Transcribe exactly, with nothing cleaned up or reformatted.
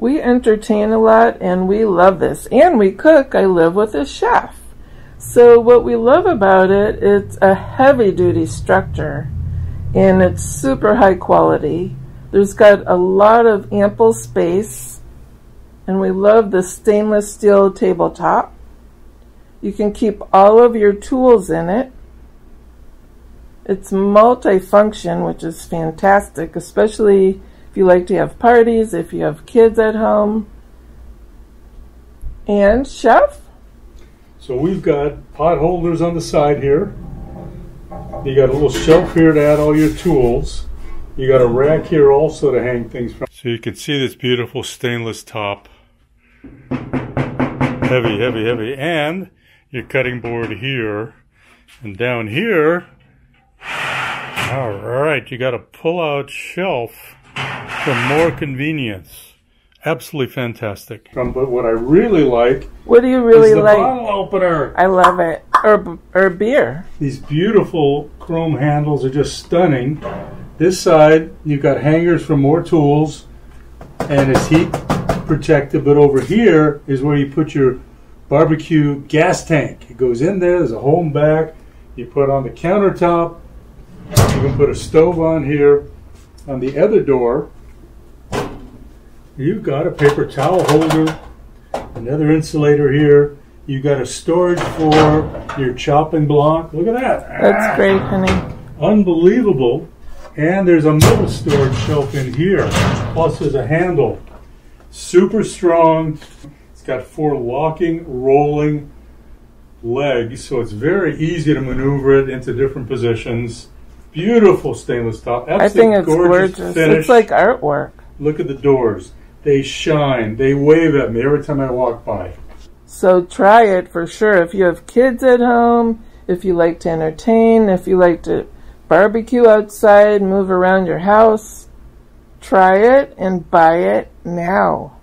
We entertain a lot and we love this. And we cook. I live with a chef. So what we love about it, it's a heavy-duty structure and it's super high quality. There's got a lot of ample space and we love the stainless steel tabletop. You can keep all of your tools in it. It's multi-function, which is fantastic, especially if you like to have parties, if you have kids at home. And chef? So we've got pot holders on the side here. You got a little shelf here to add all your tools. You got a rack here also to hang things from. So you can see this beautiful stainless top. Heavy, heavy, heavy. And your cutting board here. And down here, all right, you got a pull-out shelf for more convenience. Absolutely fantastic. Um, but what I really like what do you really is the like? bottle opener. I love it. Or, or beer. These beautiful chrome handles are just stunning. This side, you've got hangers for more tools, and it's heat protected. But over here is where you put your barbecue gas tank. It goes in there. There's a hole in back. You put on the countertop. You can put a stove on here. On the other door, you've got a paper towel holder, another insulator here. You've got a storage for your chopping block. Look at that. That's ah, great, honey. Unbelievable. And there's a middle storage shelf in here. Plus there's a handle. Super strong. It's got four locking, rolling legs, so it's very easy to maneuver it into different positions. Beautiful stainless top. Absolutely I think it's gorgeous. gorgeous. It's like artwork. Look at the doors. They shine. They wave at me every time I walk by. So try it for sure. If you have kids at home, if you like to entertain, if you like to barbecue outside, move around your house, try it and buy it now.